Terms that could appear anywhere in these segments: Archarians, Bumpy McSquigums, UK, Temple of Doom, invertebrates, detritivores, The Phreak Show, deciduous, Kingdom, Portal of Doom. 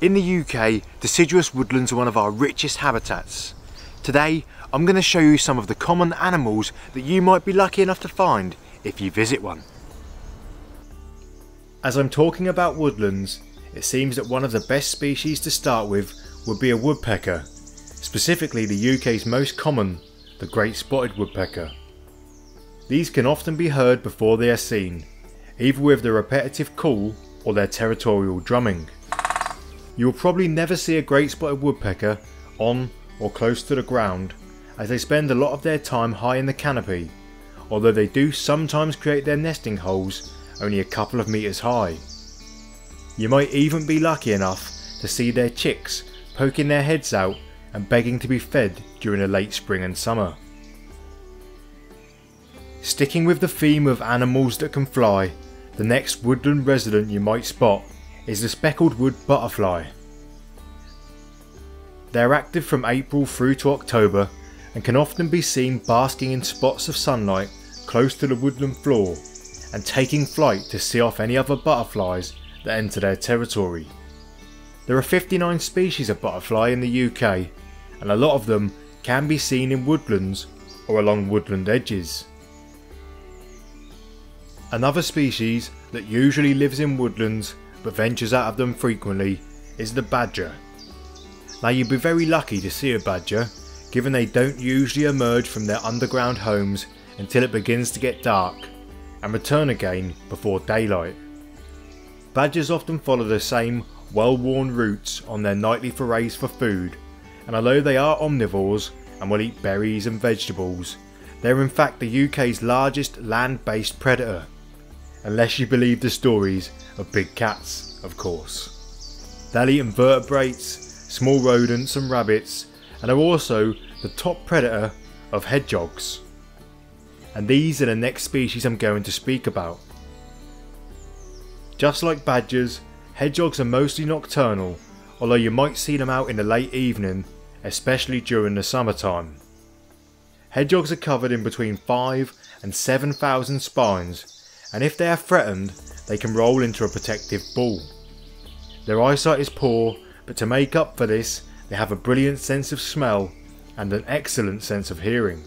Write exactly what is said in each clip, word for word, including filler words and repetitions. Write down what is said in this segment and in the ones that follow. In the U K, deciduous woodlands are one of our richest habitats. Today, I'm going to show you some of the common animals that you might be lucky enough to find if you visit one. As I'm talking about woodlands, it seems that one of the best species to start with would be a woodpecker, specifically the U K's most common, the great spotted woodpecker. These can often be heard before they are seen, either with their repetitive call or their territorial drumming. You will probably never see a great spotted woodpecker on or close to the ground, as they spend a lot of their time high in the canopy, although they do sometimes create their nesting holes only a couple of meters high. You might even be lucky enough to see their chicks poking their heads out and begging to be fed during the late spring and summer. Sticking with the theme of animals that can fly, the next woodland resident you might spot is the speckled wood butterfly. They're active from April through to October and can often be seen basking in spots of sunlight close to the woodland floor and taking flight to see off any other butterflies that enter their territory. There are fifty-nine species of butterfly in the U K and a lot of them can be seen in woodlands or along woodland edges. Another species that usually lives in woodlands but ventures out of them frequently is the badger. Now you'd be very lucky to see a badger, given they don't usually emerge from their underground homes until it begins to get dark, and return again before daylight. Badgers often follow the same well-worn routes on their nightly forays for food, and although they are omnivores and will eat berries and vegetables, they're in fact the U K's largest land-based predator. Unless you believe the stories of big cats, of course. They'll eat invertebrates, small rodents and rabbits, and are also the top predator of hedgehogs. And these are the next species I'm going to speak about. Just like badgers, hedgehogs are mostly nocturnal, although you might see them out in the late evening, especially during the summertime. Hedgehogs are covered in between five and seven thousand spines, and if they are threatened, they can roll into a protective ball. Their eyesight is poor, but to make up for this, they have a brilliant sense of smell and an excellent sense of hearing.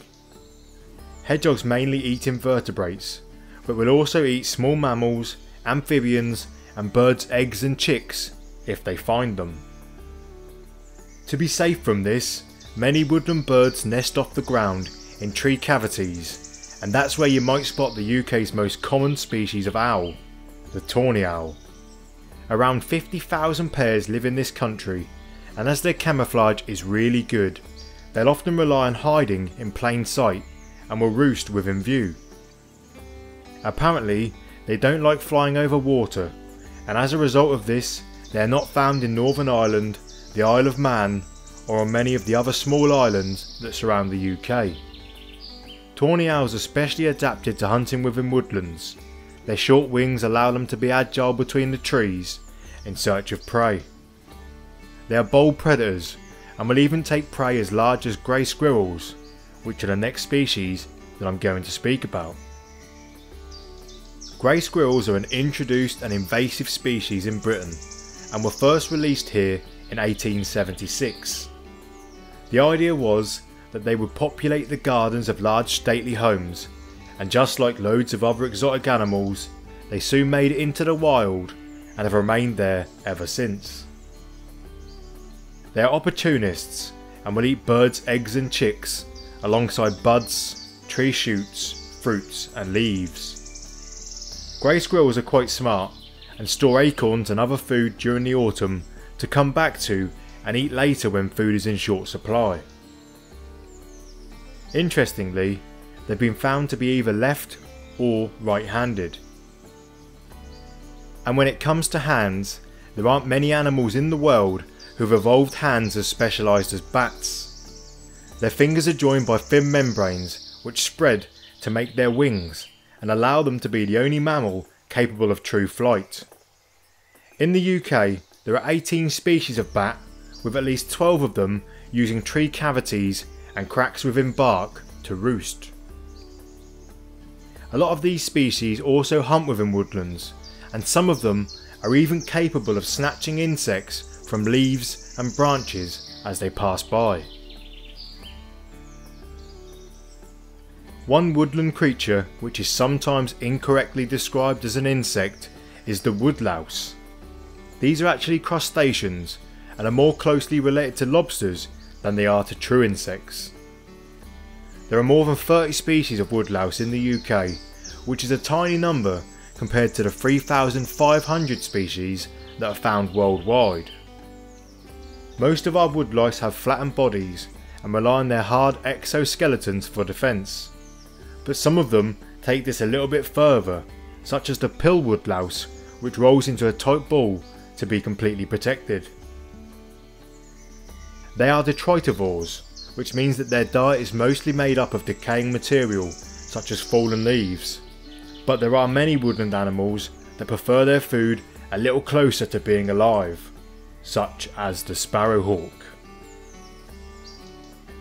Hedgehogs mainly eat invertebrates, but will also eat small mammals, amphibians, and birds' eggs and chicks, if they find them. To be safe from this, many woodland birds nest off the ground in tree cavities, and that's where you might spot the U K's most common species of owl, the tawny owl. Around fifty thousand pairs live in this country, and as their camouflage is really good, they'll often rely on hiding in plain sight and will roost within view. Apparently, they don't like flying over water, and as a result of this, they're not found in Northern Ireland, the Isle of Man, or on many of the other small islands that surround the U K. Tawny owls are specially adapted to hunting within woodlands. Their short wings allow them to be agile between the trees in search of prey. They are bold predators and will even take prey as large as grey squirrels, which are the next species that I'm going to speak about. Grey squirrels are an introduced and invasive species in Britain and were first released here in eighteen seventy-six. The idea was that they would populate the gardens of large stately homes, and just like loads of other exotic animals, they soon made it into the wild and have remained there ever since. They are opportunists and will eat birds' eggs and chicks alongside buds, tree shoots, fruits and leaves. Grey squirrels are quite smart and store acorns and other food during the autumn to come back to and eat later when food is in short supply. Interestingly, they've been found to be either left or right-handed. And when it comes to hands, there aren't many animals in the world who've evolved hands as specialised as bats. Their fingers are joined by thin membranes which spread to make their wings and allow them to be the only mammal capable of true flight. In the U K, there are eighteen species of bat, with at least twelve of them using tree cavities and cracks within bark to roost. A lot of these species also hunt within woodlands, and some of them are even capable of snatching insects from leaves and branches as they pass by. One woodland creature which is sometimes incorrectly described as an insect is the woodlouse. These are actually crustaceans and are more closely related to lobsters than they are to true insects. There are more than thirty species of woodlouse in the U K, which is a tiny number compared to the three thousand five hundred species that are found worldwide. Most of our woodlice have flattened bodies and rely on their hard exoskeletons for defence. But some of them take this a little bit further, such as the pill woodlouse, which rolls into a tight ball to be completely protected. They are detritivores, which means that their diet is mostly made up of decaying material such as fallen leaves, but there are many woodland animals that prefer their food a little closer to being alive, such as the sparrowhawk.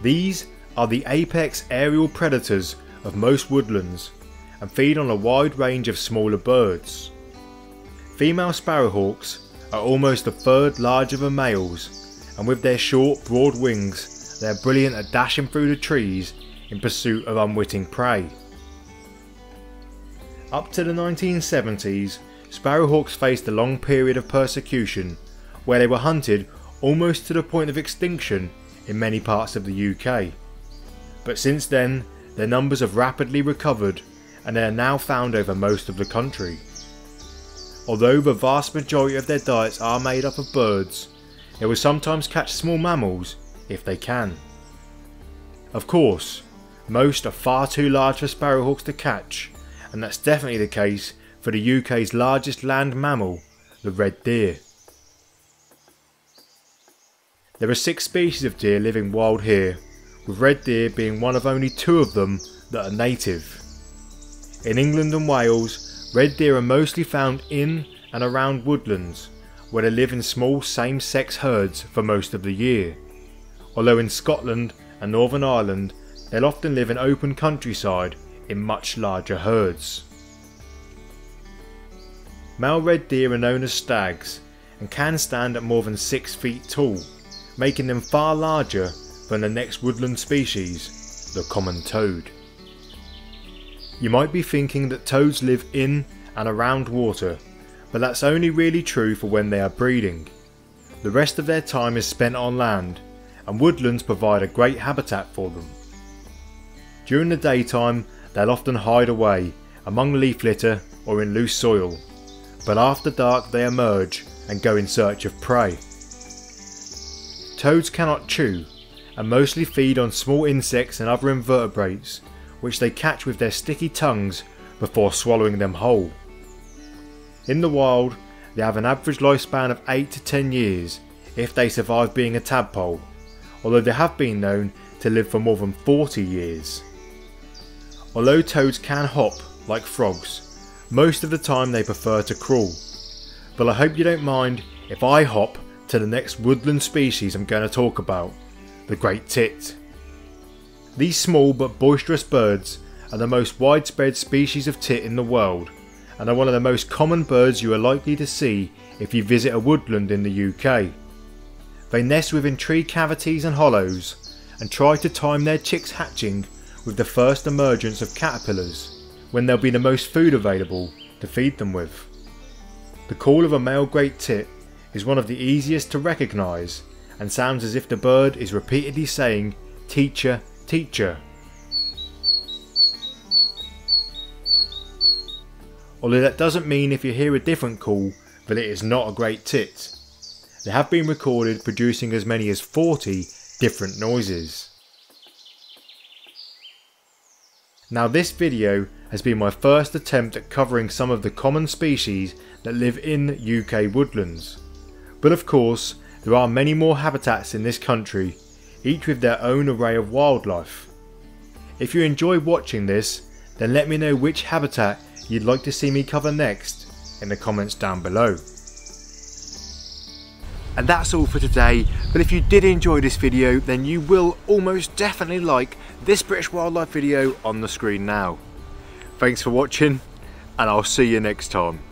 These are the apex aerial predators of most woodlands and feed on a wide range of smaller birds. Female sparrowhawks are almost a third larger than males, and with their short, broad wings they are brilliant at dashing through the trees in pursuit of unwitting prey. Up to the nineteen seventies, sparrowhawks faced a long period of persecution where they were hunted almost to the point of extinction in many parts of the U K. But since then, their numbers have rapidly recovered and they are now found over most of the country. Although the vast majority of their diets are made up of birds, they will sometimes catch small mammals if they can. Of course, most are far too large for sparrowhawks to catch, and that's definitely the case for the U K's largest land mammal, the red deer. There are six species of deer living wild here, with red deer being one of only two of them that are native. In England and Wales, red deer are mostly found in and around woodlands, where they live in small same-sex herds for most of the year, although in Scotland and Northern Ireland they'll often live in open countryside in much larger herds. Male red deer are known as stags and can stand at more than six feet tall, making them far larger than the next woodland species, the common toad. You might be thinking that toads live in and around water, but that's only really true for when they are breeding. The rest of their time is spent on land, and woodlands provide a great habitat for them. During the daytime, they'll often hide away among leaf litter or in loose soil, but after dark they emerge and go in search of prey. Toads cannot chew and mostly feed on small insects and other invertebrates, which they catch with their sticky tongues before swallowing them whole. In the wild, they have an average lifespan of eight to ten years if they survive being a tadpole, although they have been known to live for more than forty years. Although toads can hop like frogs, most of the time they prefer to crawl. But I hope you don't mind if I hop to the next woodland species I'm going to talk about, the great tit. These small but boisterous birds are the most widespread species of tit in the world, and are one of the most common birds you are likely to see if you visit a woodland in the U K. They nest within tree cavities and hollows, and try to time their chicks hatching with the first emergence of caterpillars, when there'll be the most food available to feed them with. The call of a male great tit is one of the easiest to recognise, and sounds as if the bird is repeatedly saying, "Teacher, teacher." Although that doesn't mean if you hear a different call that it is not a great tit. They have been recorded producing as many as forty different noises. Now, this video has been my first attempt at covering some of the common species that live in U K woodlands. But of course, there are many more habitats in this country, each with their own array of wildlife. If you enjoy watching this, then let me know which habitat you'd like to see me cover next in the comments down below. And that's all for today, but if you did enjoy this video, then you will almost definitely like this British wildlife video on the screen now. Thanks for watching, and I'll see you next time.